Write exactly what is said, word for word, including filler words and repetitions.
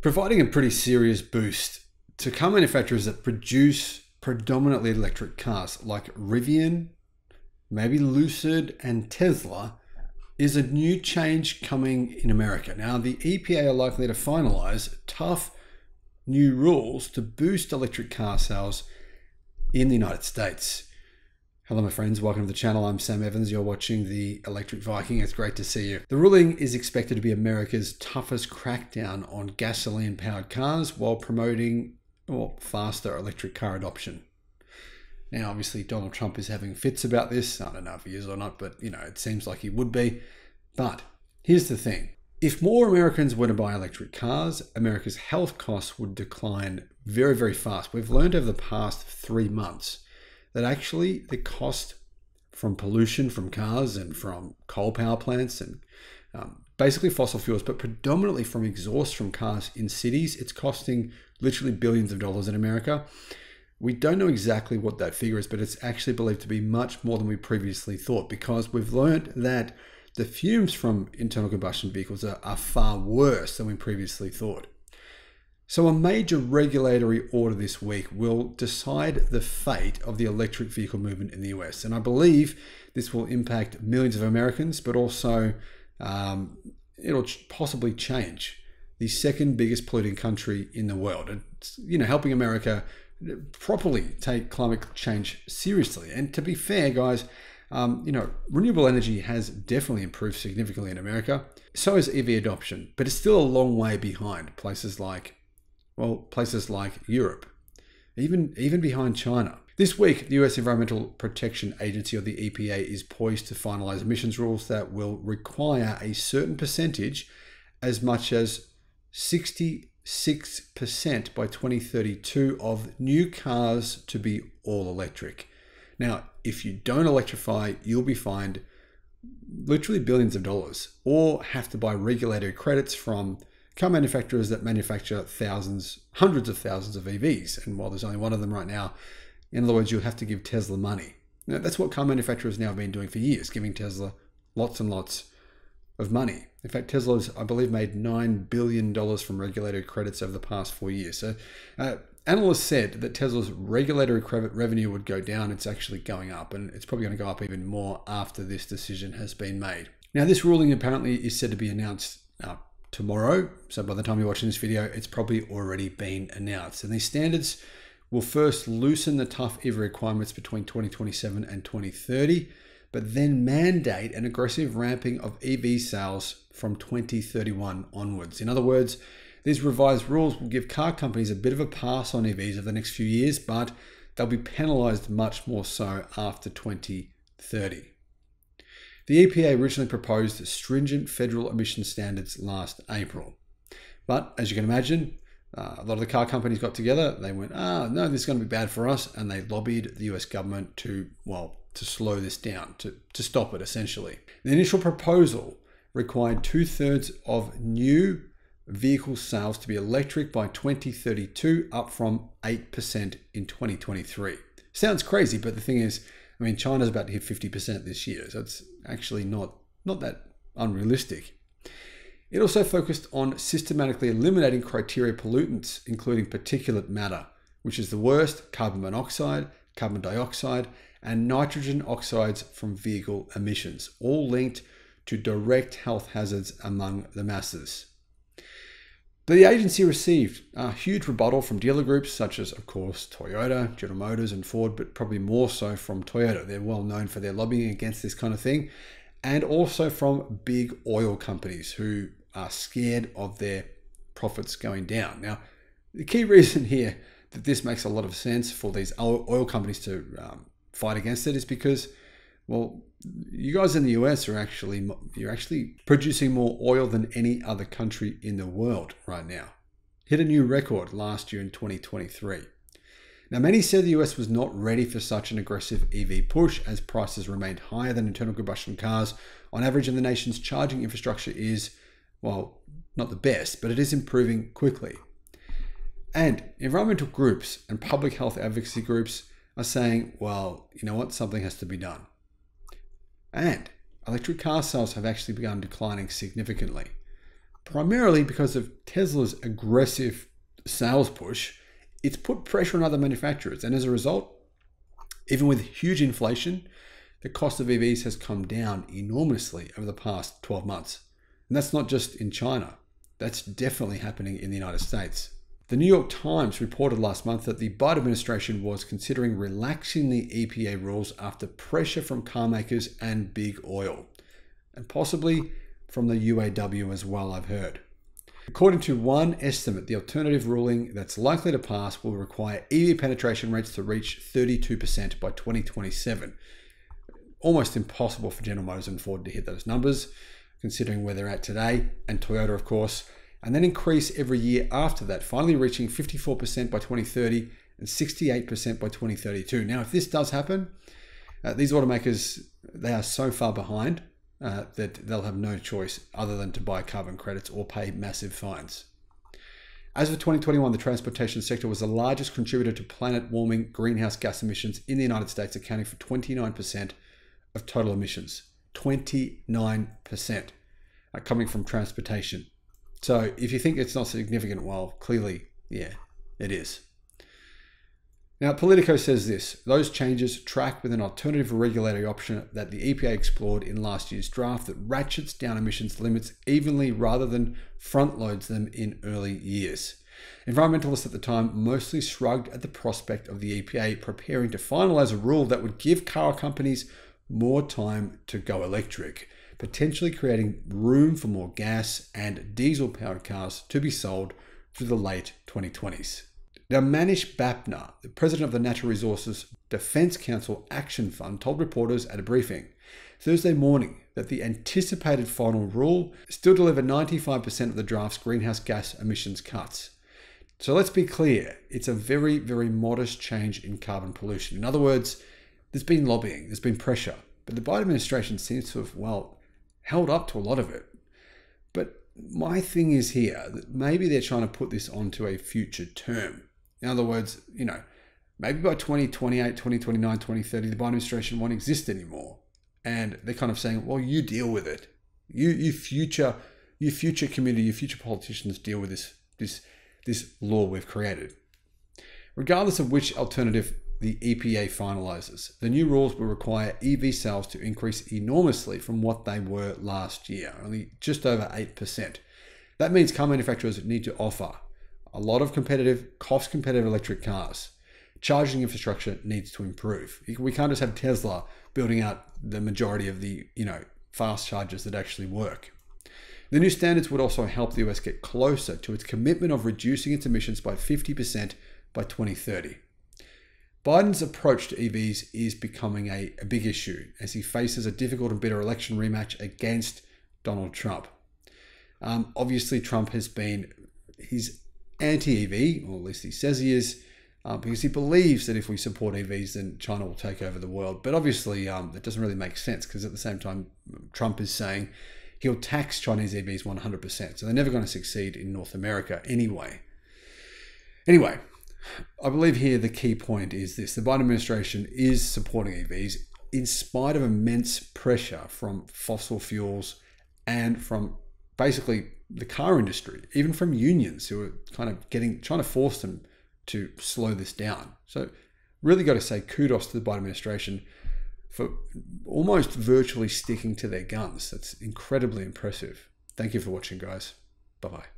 providing a pretty serious boost to car manufacturers that produce predominantly electric cars like Rivian, maybe Lucid and Tesla. Is a new change coming in America. Now, the E P A are likely to finalize tough new rules to boost electric car sales in the United States. Hello, my friends. Welcome to the channel. I'm Sam Evans. You're watching The Electric Viking. It's great to see you. The ruling is expected to be America's toughest crackdown on gasoline-powered cars while promoting well, faster electric car adoption. Now, obviously, Donald Trump is having fits about this. I don't know if he is or not, but, you know, it seems like he would be. But here's the thing. If more Americans were to buy electric cars, America's health costs would decline very, very fast. We've learned over the past three months that actually the cost from pollution from cars and from coal power plants and um, basically fossil fuels, but predominantly from exhaust from cars in cities, it's costing literally billions of dollars in America. We don't know exactly what that figure is, but it's actually believed to be much more than we previously thought, because we've learned that the fumes from internal combustion vehicles are, are far worse than we previously thought. So a major regulatory order this week will decide the fate of the electric vehicle movement in the U S. And I believe this will impact millions of Americans, but also um, it'll possibly change the second biggest polluting country in the world. It's, you know, helping America properly take climate change seriously. And to be fair, guys, um, you know, renewable energy has definitely improved significantly in America. So is E V adoption, but it's still a long way behind places like, well, places like Europe, even, even behind China. This week, the U S Environmental Protection Agency, or the E P A, is poised to finalize emissions rules that will require a certain percentage, as much as sixty percent six percent by twenty thirty-two of new cars to be all electric. Now, if you don't electrify, you'll be fined literally billions of dollars, or have to buy regulatory credits from car manufacturers that manufacture thousands, hundreds of thousands of E Vs. And while there's only one of them right now, in other words, you'll have to give Tesla money. Now, that's what car manufacturers now have been doing for years, giving Tesla lots and lots of money. In fact, Tesla's, I believe, made nine billion dollars from regulatory credits over the past four years. So uh, analysts said that Tesla's regulatory credit revenue would go down. It's actually going up, and it's probably going to go up even more after this decision has been made. Now, this ruling apparently is said to be announced uh, tomorrow. So by the time you're watching this video, it's probably already been announced. And these standards will first loosen the tough E V requirements between twenty twenty-seven and twenty thirty, but then mandate an aggressive ramping of E V sales from twenty thirty-one onwards. In other words, these revised rules will give car companies a bit of a pass on E Vs over the next few years, but they'll be penalized much more so after twenty thirty. The E P A originally proposed stringent federal emission standards last April. But as you can imagine, uh, a lot of the car companies got together, they went, ah, no, this is gonna be bad for us. And they lobbied the U S government to, well, to slow this down, to, to stop it, essentially. The initial proposal required two-thirds of new vehicle sales to be electric by twenty thirty-two, up from eight percent in twenty twenty-three. Sounds crazy, but the thing is, I mean, China's about to hit fifty percent this year, so it's actually not, not that unrealistic. It also focused on systematically eliminating criteria pollutants, including particulate matter, which is the worst, carbon monoxide, carbon dioxide, and nitrogen oxides from vehicle emissions, all linked to direct health hazards among the masses. The agency received a huge rebuttal from dealer groups such as, of course, Toyota, General Motors, and Ford, but probably more so from Toyota. They're well known for their lobbying against this kind of thing, and also from big oil companies who are scared of their profits going down. Now, the key reason here that this makes a lot of sense for these oil companies to um, fight against it is because, well, you guys in the U S are actually, you're actually producing more oil than any other country in the world right now. Hit a new record last year in twenty twenty-three. Now, many said the U S was not ready for such an aggressive E V push, as prices remained higher than internal combustion cars on average, and the nation's charging infrastructure is, well, not the best, but it is improving quickly. And environmental groups and public health advocacy groups are saying, well, you know what, something has to be done. And electric car sales have actually begun declining significantly. primarily because of Tesla's aggressive sales push. It's put pressure on other manufacturers. And as a result, even with huge inflation, the cost of E Vs has come down enormously over the past twelve months. And that's not just in China. That's definitely happening in the United States. The New York Times reported last month that the Biden administration was considering relaxing the E P A rules after pressure from car makers and big oil, and possibly from the U A W as well, I've heard. According to one estimate, the alternative ruling that's likely to pass will require E V penetration rates to reach thirty-two percent by twenty twenty-seven. Almost impossible for General Motors and Ford to hit those numbers, considering where they're at today, and Toyota, of course, and then increase every year after that, finally reaching fifty-four percent by twenty thirty and sixty-eight percent by twenty thirty-two. Now, if this does happen, uh, these automakers, they are so far behind uh, that they'll have no choice other than to buy carbon credits or pay massive fines. As of twenty twenty-one, the transportation sector was the largest contributor to planet warming greenhouse gas emissions in the United States, accounting for twenty-nine percent of total emissions, twenty-nine percent are coming from transportation. So if you think it's not significant, well, clearly, yeah, it is. Now, Politico says this: those changes track with an alternative regulatory option that the E P A explored in last year's draft that ratchets down emissions limits evenly rather than front loads them in early years. Environmentalists at the time mostly shrugged at the prospect of the E P A preparing to finalize a rule that would give car companies more time to go electric, potentially creating room for more gas and diesel-powered cars to be sold through the late twenty twenties. Now, Manish Bapna, the president of the Natural Resources Defense Council Action Fund, told reporters at a briefing Thursday morning that the anticipated final rule still delivered ninety-five percent of the draft's greenhouse gas emissions cuts. So let's be clear, it's a very, very modest change in carbon pollution. In other words, there's been lobbying, there's been pressure, but the Biden administration seems to have, well, held up to a lot of it. But my thing is here that maybe they're trying to put this onto a future term. In other words, you know, maybe by twenty twenty-eight, twenty twenty-nine, twenty thirty, the Biden administration won't exist anymore. And they're kind of saying, well, you deal with it. You, you future, your future community, your future politicians deal with this, this, this law we've created. Regardless of which alternative the E P A finalizes, the new rules will require E V sales to increase enormously from what they were last year, only just over eight percent. That means car manufacturers need to offer a lot of competitive, cost-competitive electric cars. Charging infrastructure needs to improve. We can't just have Tesla building out the majority of the, you know, fast chargers that actually work. The new standards would also help the U S get closer to its commitment of reducing its emissions by fifty percent by twenty thirty. Biden's approach to E Vs is becoming a, a big issue as he faces a difficult and bitter election rematch against Donald Trump. Um, obviously, Trump has been, he's anti-E V, or at least he says he is, uh, because he believes that if we support E Vs, then China will take over the world. But obviously, um, that doesn't really make sense because at the same time, Trump is saying he'll tax Chinese E Vs one hundred percent. So they're never going to succeed in North America anyway. Anyway. I believe here the key point is this: the Biden administration is supporting E Vs in spite of immense pressure from fossil fuels and from basically the car industry, even from unions who are kind of getting, trying to force them to slow this down. So really got to say kudos to the Biden administration for almost virtually sticking to their guns. That's incredibly impressive. Thank you for watching, guys. Bye-bye.